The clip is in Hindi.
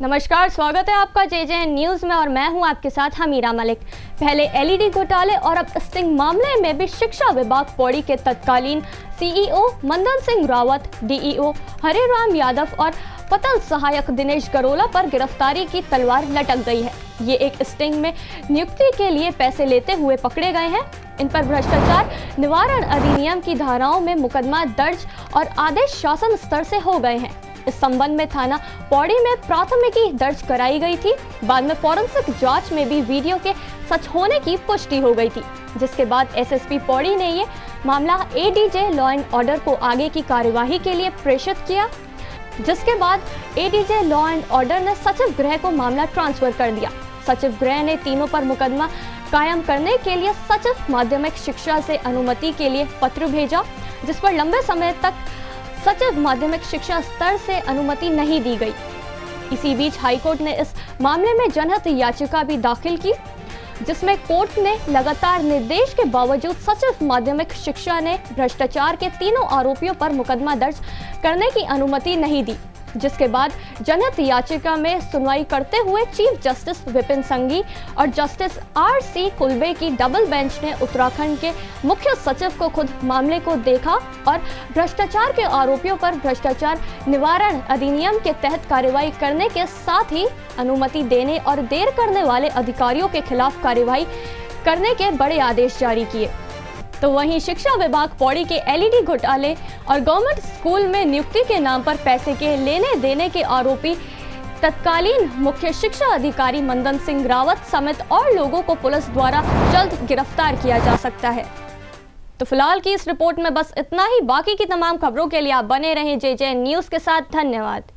नमस्कार, स्वागत है आपका जेजेएन न्यूज़ में और मैं हूं आपके साथ हमीरा मलिक। पहले एलईडी घोटाले और अब स्टिंग मामले में भी शिक्षा विभाग पौड़ी के तत्कालीन सीईओ मंदन सिंह रावत, डीईओ हरे राम यादव और पतल सहायक दिनेश गरोला पर गिरफ्तारी की तलवार लटक गई है। ये एक स्टिंग में नियुक्ति के लिए पैसे लेते हुए पकड़े गए हैं। इन पर भ्रष्टाचार निवारण अधिनियम की धाराओं में मुकदमा दर्ज और आदेश शासन स्तर से हो गए हैं। इस संबंध में थाना पौड़ी में प्राथमिकी दर्ज कराई गई थी। बाद में फॉरेंसिक जांच में भी वीडियो के सच होने की पुष्टि हो गई थी, जिसके बाद एसएसपी पौड़ी ने ये मामला एडीजे लॉ एंड ऑर्डर को आगे की कार्यवाही के लिए प्रेषित किया, जिसके बाद एडीजे लॉ एंड ऑर्डर ने सचिव गृह को मामला ट्रांसफर कर दिया। सचिव गृह ने तीनों पर मुकदमा कायम करने के लिए सचिव माध्यमिक शिक्षा से अनुमति के लिए पत्र भेजा, जिस पर लंबे समय तक सचिव माध्यमिक शिक्षा स्तर से अनुमति नहीं दी गई। इसी बीच हाईकोर्ट ने इस मामले में जनहित याचिका भी दाखिल की, जिसमें कोर्ट ने लगातार निर्देश के बावजूद सचिव माध्यमिक शिक्षा ने भ्रष्टाचार के तीनों आरोपियों पर मुकदमा दर्ज करने की अनुमति नहीं दी, जिसके बाद जनहित याचिका में सुनवाई करते हुए चीफ जस्टिस विपिन संगी और जस्टिस आर सी कुलवे की डबल बेंच ने उत्तराखंड के मुख्य सचिव को खुद मामले को देखा और भ्रष्टाचार के आरोपियों पर भ्रष्टाचार निवारण अधिनियम के तहत कार्रवाई करने के साथ ही अनुमति देने और देर करने वाले अधिकारियों के खिलाफ कार्रवाई करने के बड़े आदेश जारी किए। तो वहीं शिक्षा विभाग पौड़ी के एलईडी घोटाले और गवर्नमेंट स्कूल में नियुक्ति के नाम पर पैसे के लेने देने के आरोपी तत्कालीन मुख्य शिक्षा अधिकारी मंदन सिंह रावत समेत और लोगों को पुलिस द्वारा जल्द गिरफ्तार किया जा सकता है। तो फिलहाल की इस रिपोर्ट में बस इतना ही। बाकी की तमाम खबरों के लिए आप बने रहें जेजेएन न्यूज़ के साथ। धन्यवाद।